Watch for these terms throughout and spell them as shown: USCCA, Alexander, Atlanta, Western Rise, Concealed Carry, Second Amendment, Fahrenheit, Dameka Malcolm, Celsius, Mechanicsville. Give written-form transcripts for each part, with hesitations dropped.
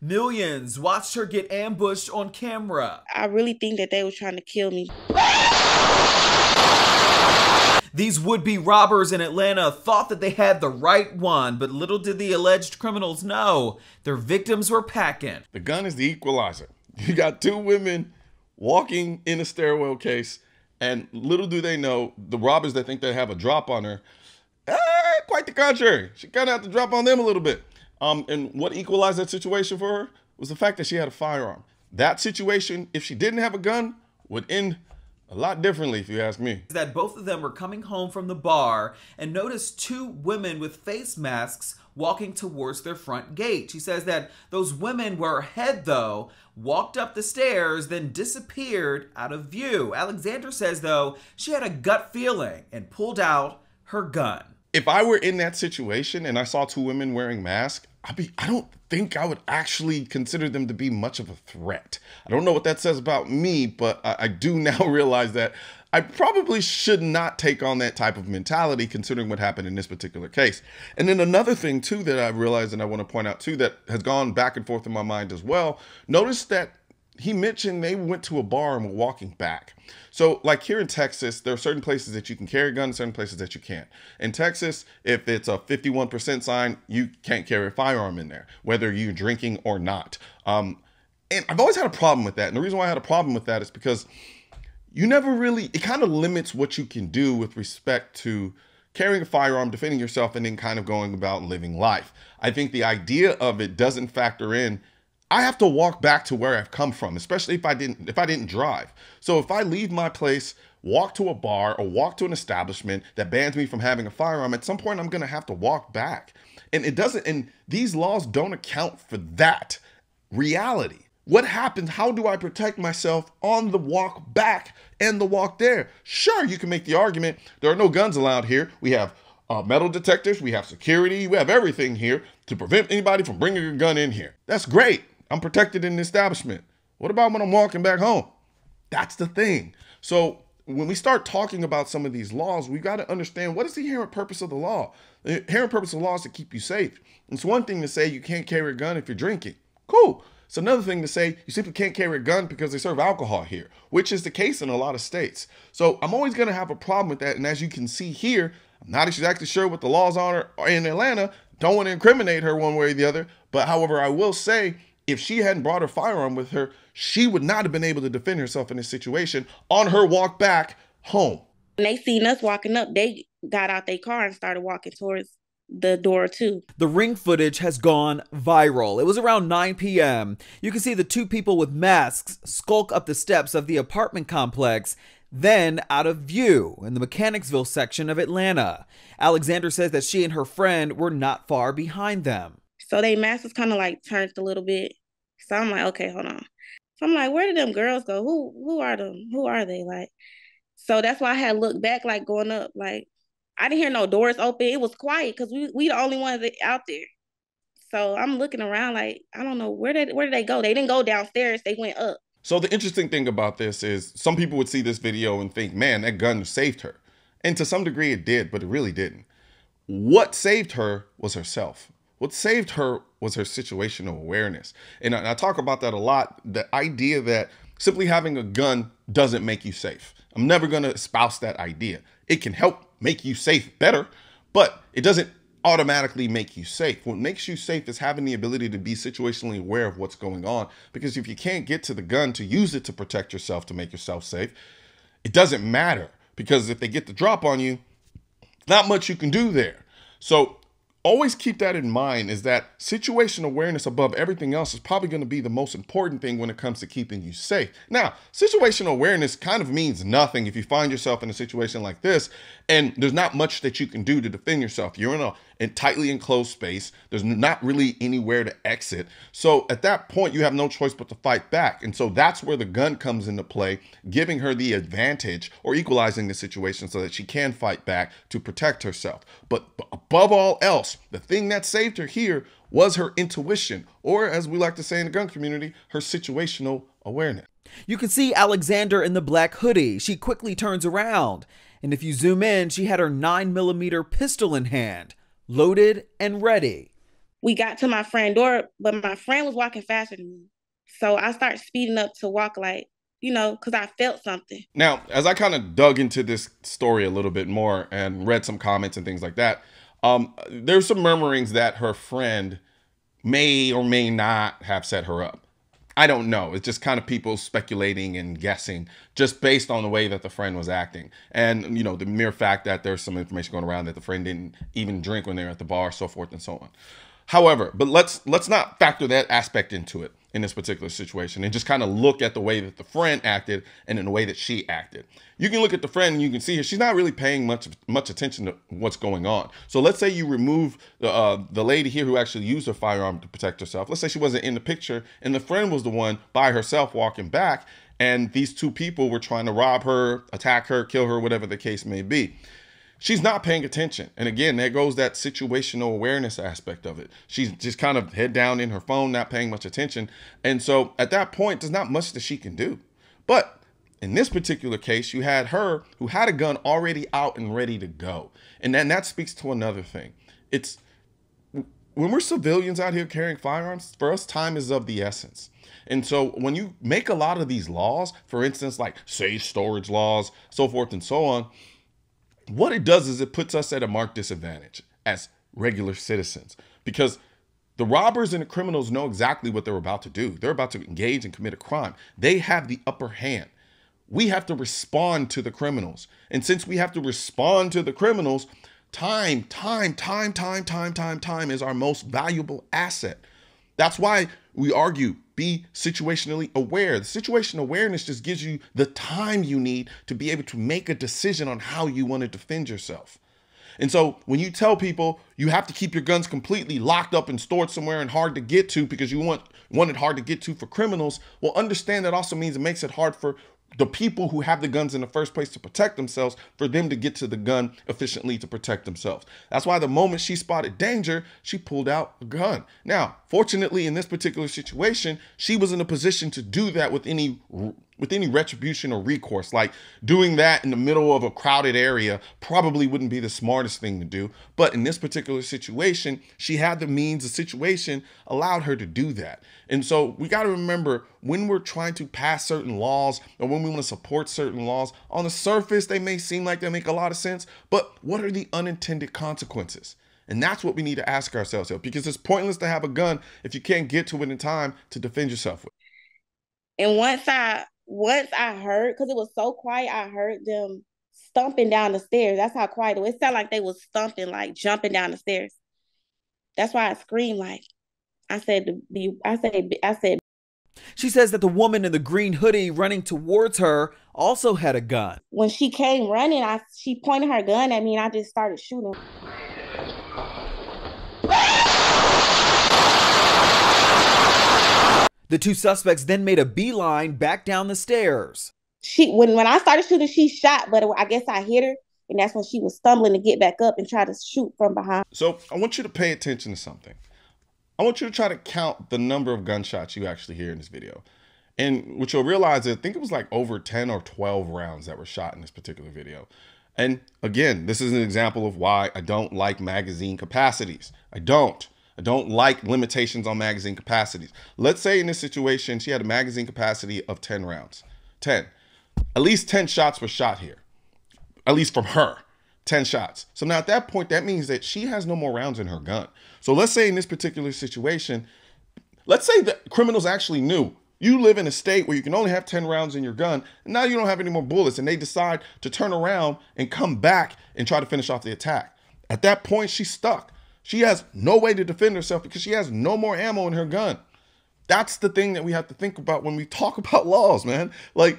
Millions watched her get ambushed on camera. I really think that they were trying to kill me. These would-be robbers in Atlanta thought that they had the right one, but little did the alleged criminals know their victims were packing. The gun is the equalizer. You got two women walking in a stairwell case, and little do they know, the robbers that think they have a drop on her, quite the contrary. She kind of had to drop on them a little bit. And what equalized that situation for her was the fact that she had a firearm. That situation, if she didn't have a gun, would end a lot differently, if you ask me. That both of them were coming home from the bar and noticed two women with face masks walking towards their front gate. She says that those women were ahead though, walked up the stairs, then disappeared out of view. Alexander says though, she had a gut feeling and pulled out her gun. If I were in that situation and I saw two women wearing masks, I don't think I would actually consider them to be much of a threat. I don't know what that says about me, but I do now realize that I probably should not take on that type of mentality considering what happened in this particular case. And then another thing too that I realized and I want to point out too that has gone back and forth in my mind as well. Notice that he mentioned they went to a bar and were walking back. So like here in Texas, there are certain places that you can carry a gun, certain places that you can't. In Texas, if it's a 51% sign, you can't carry a firearm in there, whether you're drinking or not. And I've always had a problem with that. And the reason why I had a problem with that is because you never really, it kind of limits what you can do with respect to carrying a firearm, defending yourself, and then kind of going about living life. I think the idea of it doesn't factor in I have to walk back to where I've come from, especially if I didn't drive. So if I leave my place, walk to a bar or walk to an establishment that bans me from having a firearm, at some point I'm going to have to walk back. And it doesn't, and these laws don't account for that reality. What happens? How do I protect myself on the walk back and the walk there? Sure, you can make the argument. There are no guns allowed here. We have metal detectors. We have security. We have everything here to prevent anybody from bringing your gun in here. That's great. I'm protected in the establishment. What about when I'm walking back home? That's the thing. So when we start talking about some of these laws, we got to understand what is the inherent purpose of the law? The inherent purpose of the law is to keep you safe. It's one thing to say you can't carry a gun if you're drinking. Cool. It's another thing to say you simply can't carry a gun because they serve alcohol here, which is the case in a lot of states. So I'm always going to have a problem with that. And as you can see here, I'm not exactly sure what the laws are in Atlanta. Don't want to incriminate her one way or the other. But however, I will say, if she hadn't brought her firearm with her, she would not have been able to defend herself in this situation on her walk back home. When they seen us walking up, they got out their car and started walking towards the door too. The ring footage has gone viral. It was around 9 p.m. You can see the two people with masks skulk up the steps of the apartment complex, then out of view in the Mechanicsville section of Atlanta. Alexander says that she and her friend were not far behind them. So they masks was kind of like turned a little bit. So I'm like, okay, hold on. So I'm like, where did them girls go? Who are them? Who are they? Like, so that's why I had looked back, like going up, like I didn't hear no doors open. It was quiet because we the only ones out there. So I'm looking around, like I don't know where did they go? They didn't go downstairs. They went up. So the interesting thing about this is some people would see this video and think, man, that gun saved her, and to some degree it did, but it really didn't. What saved her was herself. What saved her was her situational awareness. And I talk about that a lot, the idea that simply having a gun doesn't make you safe. I'm never going to espouse that idea. It can help make you safe better, but it doesn't automatically make you safe. What makes you safe is having the ability to be situationally aware of what's going on, because if you can't get to the gun to use it to protect yourself, to make yourself safe, it doesn't matter, because if they get the drop on you, not much you can do there. So always keep that in mind, is that situation awareness above everything else is probably going to be the most important thing when it comes to keeping you safe. Now, situational awareness kind of means nothing if you find yourself in a situation like this and there's not much that you can do to defend yourself. You're in a tightly enclosed space. There's not really anywhere to exit. So at that point, you have no choice but to fight back. And so that's where the gun comes into play, giving her the advantage or equalizing the situation so that she can fight back to protect herself. But above all else, the thing that saved her here was her intuition, or as we like to say in the gun community, her situational awareness. You can see Alexander in the black hoodie. She quickly turns around, and if you zoom in, she had her 9mm pistol in hand, loaded and ready. we got to my friend's door, but my friend was walking faster than me. So I started speeding up to walk, like, you know, because I felt something. Now, as I kind of dug into this story a little bit more and read some comments and things like that, there's some murmurings that her friend may or may not have set her up. I don't know. It's just kind of people speculating and guessing just based on the way that the friend was acting. And, you know, the mere fact that there's some information going around that the friend didn't even drink when they were at the bar, so forth and so on. However, but let's not factor that aspect into it in this particular situation and just kind of look at the way that the friend acted and in the way that she acted. You can look at the friend and you can see here, she's not really paying much attention to what's going on. So let's say you remove the lady here who actually used her firearm to protect herself. Let's say she wasn't in the picture and the friend was the one by herself walking back and these two people were trying to rob her, attack her, kill her, whatever the case may be. She's not paying attention. And again, there goes that situational awareness aspect of it. She's just kind of head down in her phone, not paying much attention. And so at that point, there's not much that she can do. But in this particular case, you had her who had a gun already out and ready to go. And then that speaks to another thing. It's when we're civilians out here carrying firearms, for us, time is of the essence. And so when you make a lot of these laws, for instance, like safe storage laws, so forth and so on, what it does is it puts us at a marked disadvantage as regular citizens, because the robbers and the criminals know exactly what they're about to do. They're about to engage and commit a crime. They have the upper hand. We have to respond to the criminals. And since we have to respond to the criminals, time is our most valuable asset. That's why we argue, be situationally aware. The situational awareness just gives you the time you need to be able to make a decision on how you want to defend yourself. And so when you tell people you have to keep your guns completely locked up and stored somewhere and hard to get to because you want it hard to get to for criminals, well, understand that also means it makes it hard for the people who have the guns in the first place to protect themselves, for them to get to the gun efficiently to protect themselves. That's why the moment she spotted danger, she pulled out a gun. Now, fortunately, in this particular situation, she was in a position to do that with any retribution or recourse. Like, doing that in the middle of a crowded area probably wouldn't be the smartest thing to do. But in this particular situation, she had the means. The situation allowed her to do that. And so we got to remember, when we're trying to pass certain laws or when we want to support certain laws, on the surface, they may seem like they make a lot of sense, but what are the unintended consequences? And that's what we need to ask ourselves here, because it's pointless to have a gun if you can't get to it in time to defend yourself with. And once I heard, because it was so quiet, I heard them stomping down the stairs. That's how quiet it was. It sounded like they was stomping, like jumping down the stairs. That's why I screamed. Like I said. She says that the woman in the green hoodie running towards her also had a gun. When she came running, she pointed her gun at me, and I just started shooting. The two suspects then made a beeline back down the stairs. When I started shooting, she shot, but I guess I hit her, and that's when she was stumbling to get back up and try to shoot from behind. So I want you to pay attention to something. I want you to try to count the number of gunshots you actually hear in this video. And what you'll realize is, I think it was like over 10 or 12 rounds that were shot in this particular video. And again, this is an example of why I don't like magazine capacities. I don't like limitations on magazine capacities. Let's say in this situation, she had a magazine capacity of 10 rounds, 10. At least 10 shots were shot here, at least from her, 10 shots. So now at that point, that means that she has no more rounds in her gun. So let's say in this particular situation, let's say that criminals actually knew you live in a state where you can only have 10 rounds in your gun. And now you don't have any more bullets, and they decide to turn around and come back and try to finish off the attack. At that point, she's stuck. She has no way to defend herself because she has no more ammo in her gun. That's the thing that we have to think about when we talk about laws, man. Like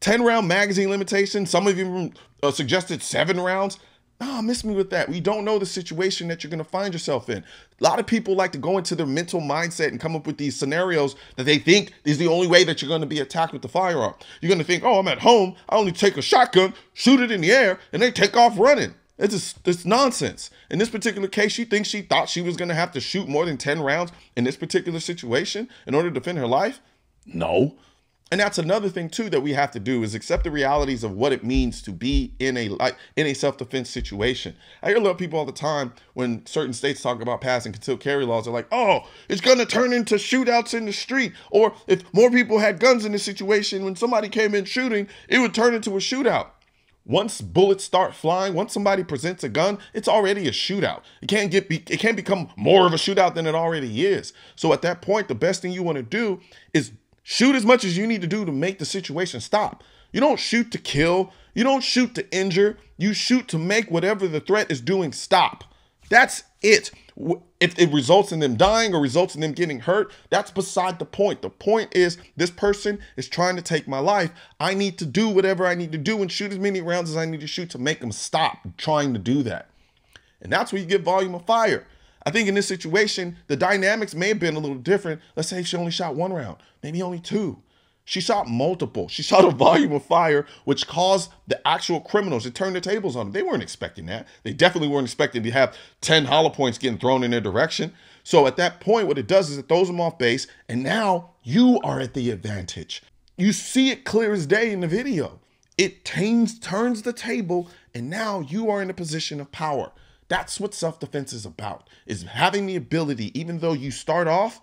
10-round magazine limitation. Some of you suggested 7 rounds. Oh, miss me with that. We don't know the situation that you're going to find yourself in. A lot of people like to go into their mental mindset and come up with these scenarios that they think is the only way that you're going to be attacked with the firearm. You're going to think, oh, I'm at home. I only take a shotgun, shoot it in the air, and they take off running. It's nonsense. In this particular case, she thinks she thought she was going to have to shoot more than 10 rounds in this particular situation in order to defend her life. No, And that's another thing too that we have to do, is accept the realities of what it means to be in a self-defense situation. I hear a lot of people all the time when certain states talk about passing concealed carry laws, they're like, oh, it's going to turn into shootouts in the street. Or if more people had guns in the situation, when somebody came in shooting, it would turn into a shootout. Once bullets start flying, once somebody presents a gun, it's already a shootout. It can't become more of a shootout than it already is. So at that point, the best thing you want to do is shoot as much as you need to do to make the situation stop. You don't shoot to kill. You don't shoot to injure. You shoot to make whatever the threat is doing stop. That's it. If it results in them dying or results in them getting hurt, that's beside the point. The point is, this person is trying to take my life. I need to do whatever I need to do and shoot as many rounds as I need to shoot to make them stop trying to do that. And that's where you get volume of fire. I think in this situation, the dynamics may have been a little different. Let's say she only shot one round, maybe only two. She shot multiple. She shot a volume of fire, which caused the actual criminals to turn their tables on them. They weren't expecting that. They definitely weren't expecting to have 10 hollow points getting thrown in their direction. So at that point, what it does is it throws them off base, and now you are at the advantage. You see it clear as day in the video. It turns the table, and now you are in a position of power. That's what self-defense is about, is having the ability, even though you start off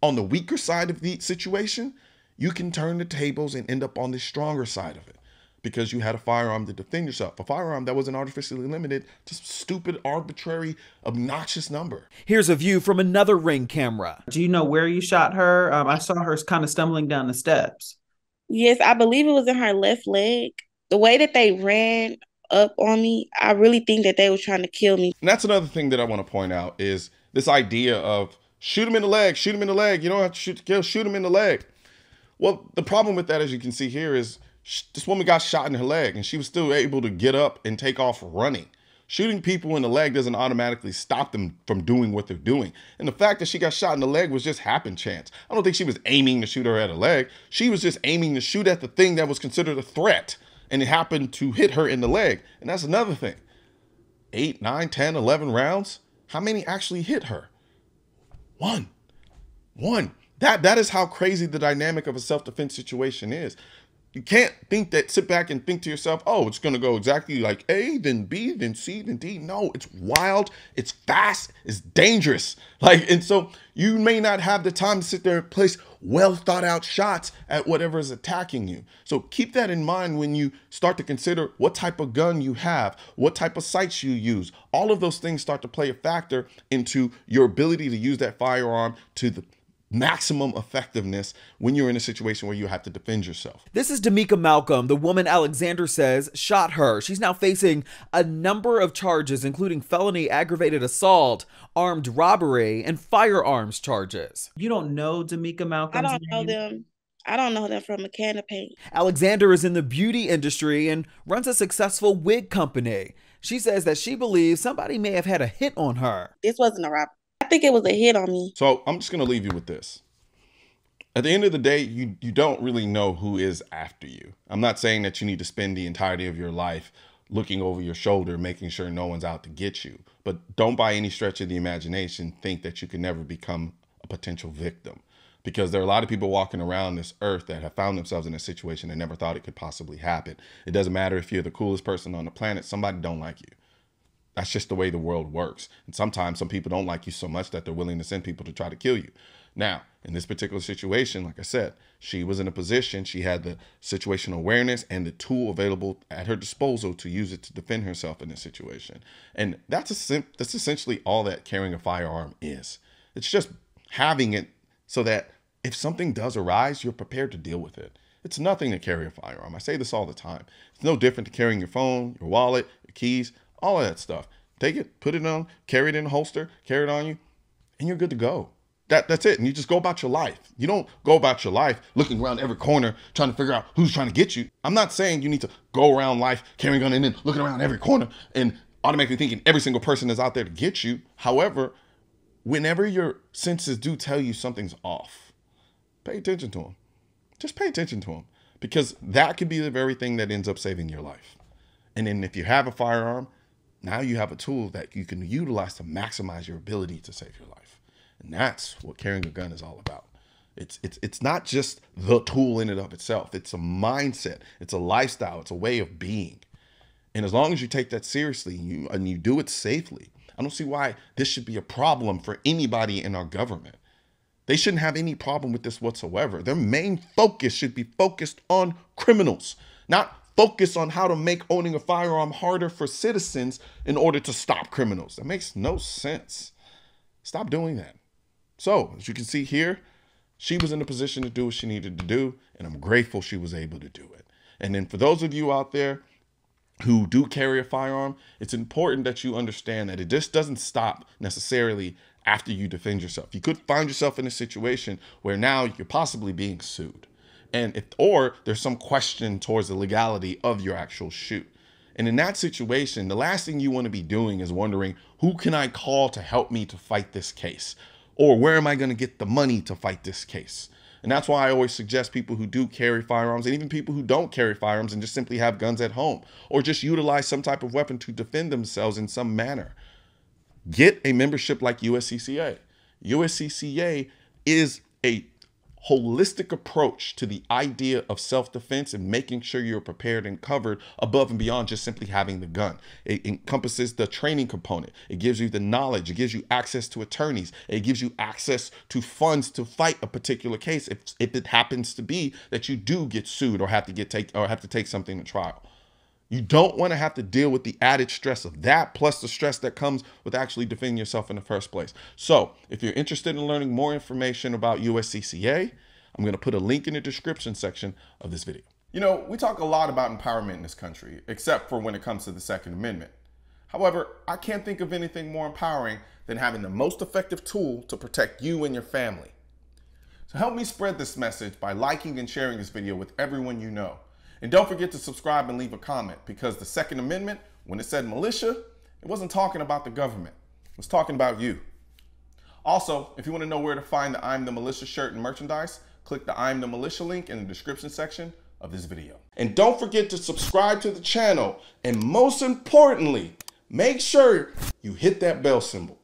on the weaker side of the situation, you can turn the tables and end up on the stronger side of it because you had a firearm to defend yourself, a firearm that wasn't artificially limited to stupid, arbitrary, obnoxious number. Here's a view from another Ring camera. Do you know where you shot her? I saw her kind of stumbling down the steps. Yes, I believe it was in her left leg. The way that they ran up on me, I really think that they were trying to kill me. And that's another thing that I want to point out, is this idea of shoot him in the leg, shoot him in the leg. You don't have to shoot to kill, shoot him in the leg. Well, the problem with that, as you can see here, is this woman got shot in her leg and she was still able to get up and take off running. Shooting people in the leg doesn't automatically stop them from doing what they're doing. And the fact that she got shot in the leg was just happen chance. I don't think she was aiming to shoot her at her leg. She was just aiming to shoot at the thing that was considered a threat. And it happened to hit her in the leg. And that's another thing. 8, 9, 10, 11 rounds. How many actually hit her? One. One. That is how crazy the dynamic of a self-defense situation is. You can't think that, sit back and think to yourself, oh, it's going to go exactly like A, then B, then C, then D. No, it's wild. It's fast. It's dangerous. And so you may not have the time to sit there and place well thought out shots at whatever is attacking you. So keep that in mind when you start to consider what type of gun you have, what type of sights you use. All of those things start to play a factor into your ability to use that firearm to the maximum effectiveness when you're in a situation where you have to defend yourself. This is Dameka Malcolm, the woman Alexander says shot her. She's now facing a number of charges, including felony aggravated assault, armed robbery, and firearms charges. You don't know Dameka Malcolm's name? I don't know them. I don't know them from a can of paint. Alexander is in the beauty industry and runs a successful wig company. She says that she believes somebody may have had a hit on her. This wasn't a robbery. I think it was a hit on me. So I'm just going to leave you with this. At the end of the day, you don't really know who is after you. I'm not saying that you need to spend the entirety of your life looking over your shoulder, making sure no one's out to get you. But don't by any stretch of the imagination think that you can never become a potential victim, because there are a lot of people walking around this earth that have found themselves in a situation they never thought it could possibly happen. It doesn't matter if you're the coolest person on the planet, somebody don't like you. That's just the way the world works. And sometimes some people don't like you so much that they're willing to send people to try to kill you. Now, in this particular situation, like I said, she was in a position, she had the situational awareness and the tool available at her disposal to use it to defend herself in this situation. And that's essentially all that carrying a firearm is. It's just having it so that if something does arise, you're prepared to deal with it. It's nothing to carry a firearm. I say this all the time. It's no different to carrying your phone, your wallet, your keys, all of that stuff. Take it, put it on, carry it in a holster, carry it on you, and you're good to go. That's it. And you just go about your life. You don't go about your life looking around every corner trying to figure out who's trying to get you. I'm not saying you need to go around life carrying a gun and then looking around every corner and automatically thinking every single person is out there to get you. However, whenever your senses do tell you something's off, pay attention to them. Just pay attention to them, because that could be the very thing that ends up saving your life. And then if you have a firearm, now you have a tool that you can utilize to maximize your ability to save your life. And that's what carrying a gun is all about. It's not just the tool in and of itself. It's a mindset. It's a lifestyle. It's a way of being. And as long as you take that seriously and you do it safely, I don't see why this should be a problem for anybody in our government. They shouldn't have any problem with this whatsoever. Their main focus should be focused on criminals, not focused on how to make owning a firearm harder for citizens in order to stop criminals. That makes no sense. Stop doing that. So, as you can see here, she was in a position to do what she needed to do, and I'm grateful she was able to do it. And then for those of you out there who do carry a firearm, it's important that you understand that it just doesn't stop necessarily after you defend yourself. You could find yourself in a situation where now you're possibly being sued, and or there's some question towards the legality of your actual shoot. And in that situation, the last thing you want to be doing is wondering, who can I call to help me to fight this case? Or where am I going to get the money to fight this case? And that's why I always suggest people who do carry firearms, and even people who don't carry firearms and just simply have guns at home, or just utilize some type of weapon to defend themselves in some manner, get a membership like USCCA. USCCA is a holistic approach to the idea of self-defense and making sure you're prepared and covered above and beyond just simply having the gun. It encompasses the training component. It gives you the knowledge. It gives you access to attorneys. It gives you access to funds to fight a particular case if it happens to be that you do get sued or have to take something to trial. You don't want to have to deal with the added stress of that, plus the stress that comes with actually defending yourself in the first place. So if you're interested in learning more information about USCCA, I'm going to put a link in the description section of this video. You know, we talk a lot about empowerment in this country, except for when it comes to the Second Amendment. However, I can't think of anything more empowering than having the most effective tool to protect you and your family. So help me spread this message by liking and sharing this video with everyone you know. And don't forget to subscribe and leave a comment, because the Second Amendment, when it said militia, it wasn't talking about the government. It was talking about you. Also, if you want to know where to find the I'm the Militia shirt and merchandise, click the I'm the Militia link in the description section of this video. And don't forget to subscribe to the channel. And most importantly, make sure you hit that bell symbol.